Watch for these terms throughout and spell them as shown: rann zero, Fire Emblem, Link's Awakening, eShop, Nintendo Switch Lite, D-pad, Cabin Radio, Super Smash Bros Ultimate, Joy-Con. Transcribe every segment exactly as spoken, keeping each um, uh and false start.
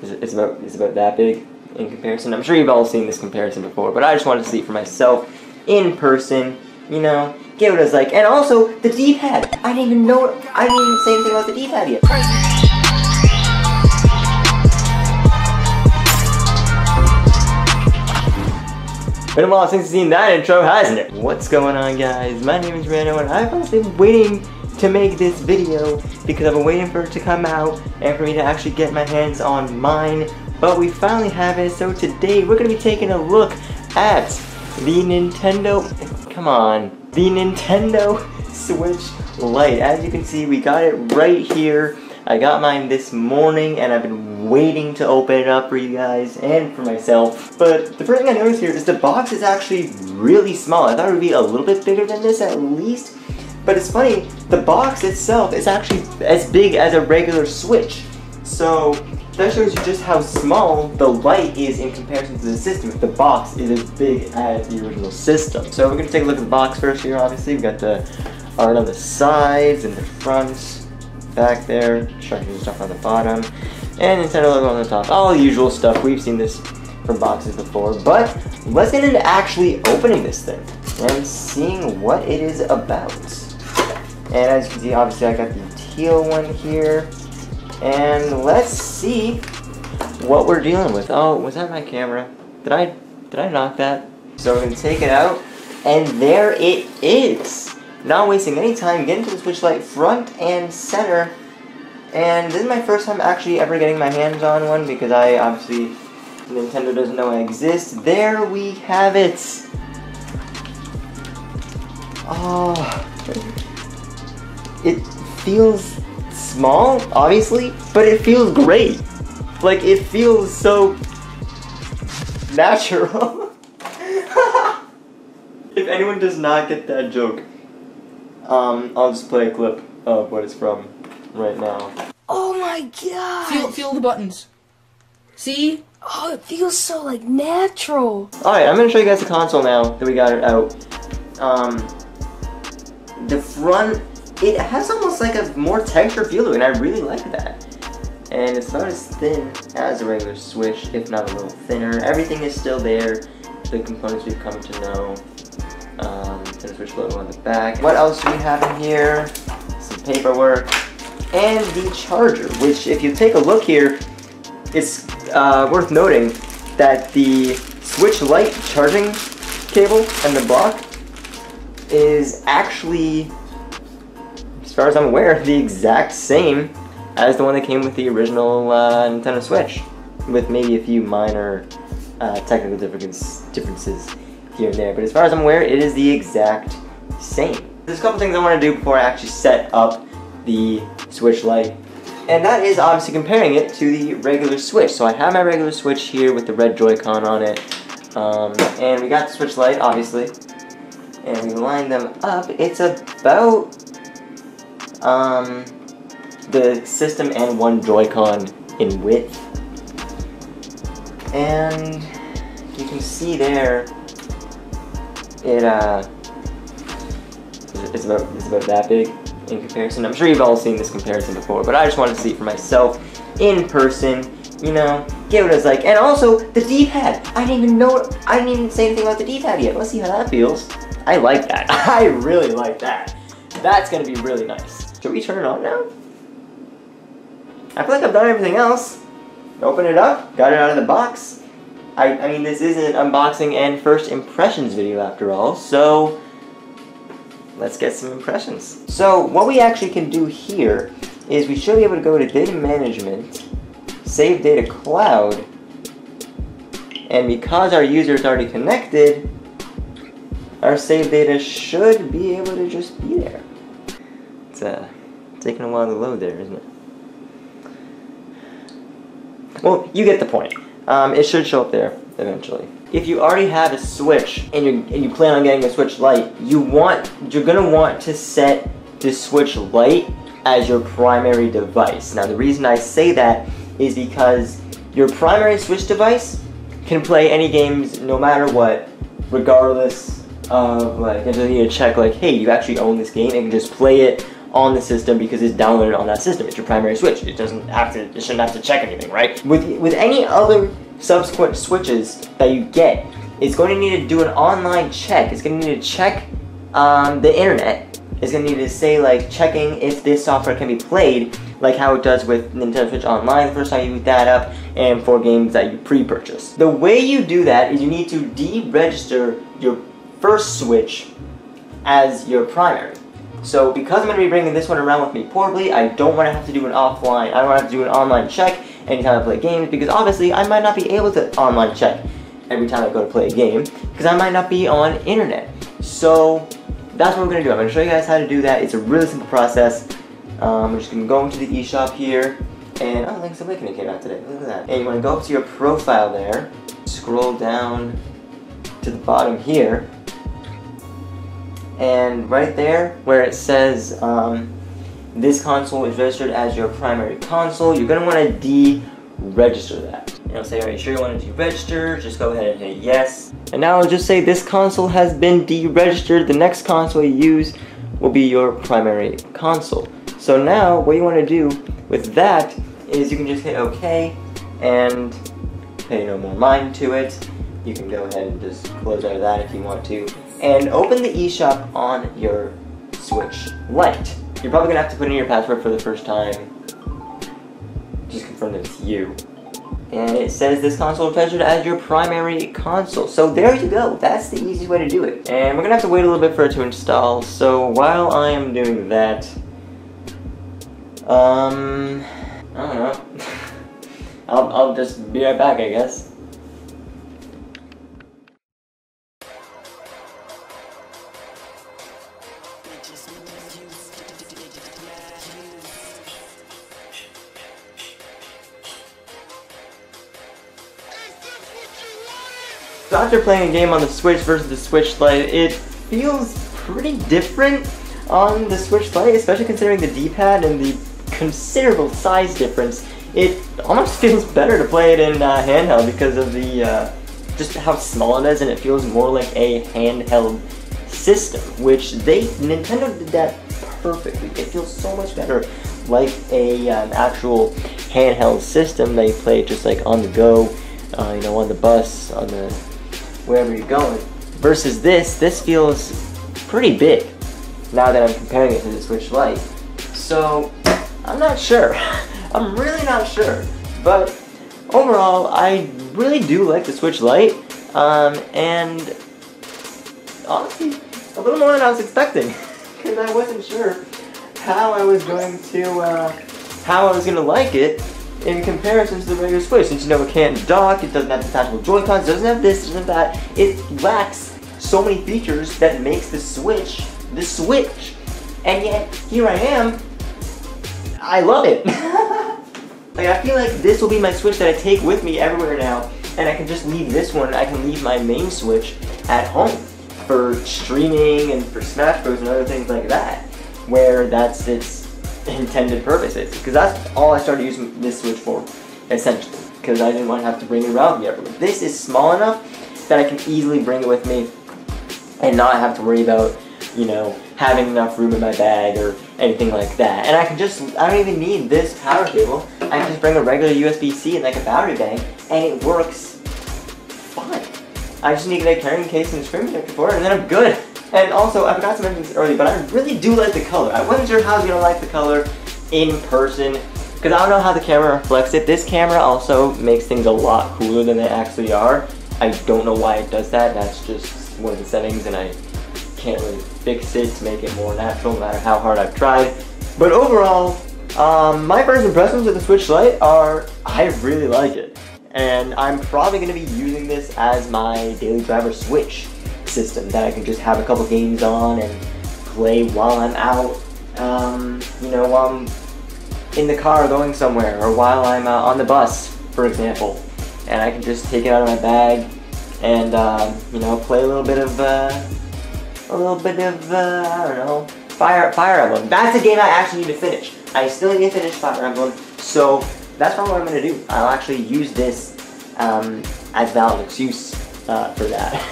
It's about, it's about that big in comparison. I'm sure you've all seen this comparison before, but I just wanted to see it for myself in person, you know, get what it's like. And also, the D-pad. I didn't even know, I didn't even say anything about the D-pad yet. Been a while since you've seen that intro, hasn't it? What's going on, guys? My name is rann zero, and I've been waiting to make this video because I've been waiting for it to come out and for me to actually get my hands on mine. But we finally have it, so today we're going to be taking a look at the Nintendo... Come on. The Nintendo Switch Lite. As you can see, we got it right here. I got mine this morning, and I've been waiting to open it up for you guys and for myself. But the first thing I noticed here is the box is actually really small. I thought it would be a little bit bigger than this at least. But it's funny, the box itself is actually as big as a regular Switch. So that shows you just how small the Lite is in comparison to the system. The box is as big as the original system. So we're going to take a look at the box first here, obviously. We've got the art on the sides and the front, back there, instructions and stuff on the bottom, and Nintendo logo on the top. All the usual stuff. We've seen this from boxes before, but let's get into actually opening this thing and seeing what it is about. And as you can see, obviously I got the teal one here, and let's see what we're dealing with. Oh, was that my camera? Did I, did I knock that? So we're gonna take it out, and there it is. Not wasting any time, get into the Switch Lite front and center. And this is my first time actually ever getting my hands on one, because I obviously, Nintendo doesn't know I exist. There we have it! Oh, it feels small, obviously, but it feels great. Like, it feels so natural. If anyone does not get that joke, um, I'll just play a clip of what it's from right now. Oh my god! Feel, feel the buttons. See? Oh, it feels so, like, natural. Alright, I'm gonna show you guys the console now that we got it out. Um, the front, it has almost like a more texture feel to it, and I really like that. And it's not as thin as a regular Switch, if not a little thinner. Everything is still there, the components we've come to know. Um, the Switch logo on the back. What else do we have in here? Some paperwork. And the charger, which, if you take a look here, it's uh, worth noting that the Switch Lite charging cable and the block is actually, as far as I'm aware, the exact same as the one that came with the original uh, Nintendo Switch, with maybe a few minor uh, technical differences here and there. But as far as I'm aware, it is the exact same. There's a couple things I want to do before I actually set up the Switch Lite, and that is obviously comparing it to the regular Switch. So I have my regular Switch here with the red Joy-Con on it, um, and we got the Switch Lite, obviously, and we line them up. It's about um, the system and one Joy-Con in width, and you can see there it uh, it's about it's about that big in comparison. I'm sure you've all seen this comparison before, but I just wanted to see it for myself in person, you know, get what it's like. And also, the D-pad. I didn't even know, I didn't even say anything about the D-pad yet. Let's see how that feels. I like that. I really like that. That's gonna be really nice. Should we turn it on now? I feel like I've done everything else. Open it up, got it out of the box. I, I mean, this is an unboxing and first impressions video after all, so let's get some impressions. So what we actually can do here is we should be able to go to data management, save data cloud, and because our user is already connected, our save data should be able to just be there. It's uh, taking a while to load there, isn't it? Well, you get the point. Um, it should show up there eventually. If you already have a Switch and, you're, and you plan on getting a Switch Lite, you want, you're going to want to set the Switch Lite as your primary device. Now, the reason I say that is because your primary Switch device can play any games no matter what, regardless of, like, it doesn't need to check, like, hey, you actually own this game, and can just play it on the system because it's downloaded on that system. It's your primary Switch. It doesn't have to, it shouldn't have to check anything, right? With, with any other subsequent Switches that you get, it's going to need to do an online check. It's going to need to check um, the internet. It's going to need to say, like, checking if this software can be played, like how it does with Nintendo Switch Online the first time you boot that up, and for games that you pre-purchase. The way you do that is you need to deregister your first Switch as your primary. So because I'm going to be bringing this one around with me portably, I don't want to have to do an offline, I don't want to have to do an online check anytime I play games, because obviously I might not be able to online check every time I go to play a game, because I might not be on internet. So that's what we're going to do. I'm going to show you guys how to do that. It's a really simple process. Um, I'm just going to go into the eShop here, and oh, Link's Awakening came out today, look at that. And you want to go up to your profile there, scroll down to the bottom here, and right there where it says um, this console is registered as your primary console, you're going to want to deregister that. And it'll say, are you sure you want to deregister? Just go ahead and hit yes. And now I'll just say this console has been deregistered. The next console you use will be your primary console. So now what you want to do with that is you can just hit OK and pay no more mind to it. You can go ahead and just close out of that if you want to. And open the eShop on your Switch Lite. You're probably going to have to put in your password for the first time. Just confirm that it's you. And it says this console is registered as your primary console. So there you go. That's the easiest way to do it. And we're going to have to wait a little bit for it to install. So while I am doing that, um, I don't know. I'll, I'll just be right back, I guess. So after playing a game on the Switch versus the Switch Lite, it feels pretty different on the Switch Lite, especially considering the D-pad and the considerable size difference. It almost feels better to play it in uh, handheld because of the uh, just how small it is, and it feels more like a handheld system, which they Nintendo did that perfectly. It feels so much better like a um, actual handheld system that you play just like on the go, uh, you know, on the bus, on the wherever you're going, versus this, this feels pretty big now that I'm comparing it to the Switch Lite. So I'm not sure. I'm really not sure. But overall, I really do like the Switch Lite, um, and honestly, a little more than I was expecting, because I wasn't sure how I was going to, uh, how I was going to like it in comparison to the regular Switch, since you know it can't dock, it doesn't have detachable Joy-Cons, doesn't have this, doesn't have that. It lacks so many features that makes the Switch the Switch. And yet, here I am, I love it. Like, I feel like this will be my Switch that I take with me everywhere now, and I can just leave this one, I can leave my main Switch at home for streaming and for Smash Bros and other things like that, where that's its intended purposes, because that's all I started using this Switch for, essentially, because I didn't want to have to bring it around with me. This is small enough that I can easily bring it with me and not have to worry about, you know, having enough room in my bag or anything like that. And I can just, I don't even need this power cable, I can just bring a regular U S B C and like a battery bank, and it works fine. I just need a carrying case and a screen protector for it, and then I'm good. And also, I forgot to mention this earlier, but I really do like the color. I wasn't sure how I was going to like the color in person, because I don't know how the camera reflects it. This camera also makes things a lot cooler than they actually are. I don't know why it does that. That's just one of the settings, and I can't really fix it to make it more natural, no matter how hard I've tried. But overall, um, my first impressions of the Switch Lite are, I really like it. And I'm probably going to be using this as my daily driver Switch system that I can just have a couple games on and play while I'm out, um, you know, while I'm in the car going somewhere, or while I'm uh, on the bus, for example, and I can just take it out of my bag and, uh, you know, play a little bit of, uh, a little bit of, uh, I don't know, Fire, Fire Emblem. That's a game I actually need to finish. I still need to finish Fire Emblem, so that's probably what I'm going to do. I'll actually use this um, as valid excuse uh, for that.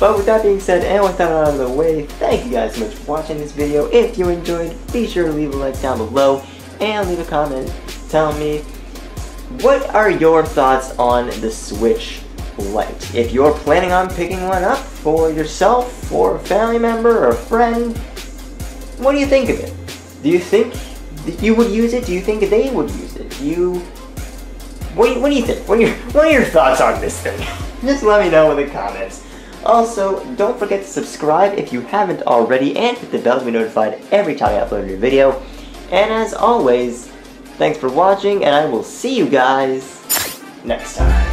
But with that being said, and with that out of the way, thank you guys so much for watching this video. If you enjoyed, be sure to leave a like down below and leave a comment telling me what are your thoughts on the Switch Lite. If you're planning on picking one up for yourself or a family member or a friend, what do you think of it? Do you think that you would use it? Do you think they would use it? Do you... What do you, what do you think? What are, your, what are your thoughts on this thing? Just let me know in the comments. Also, don't forget to subscribe if you haven't already and hit the bell to be notified every time I upload a new video. And as always, thanks for watching and I will see you guys next time.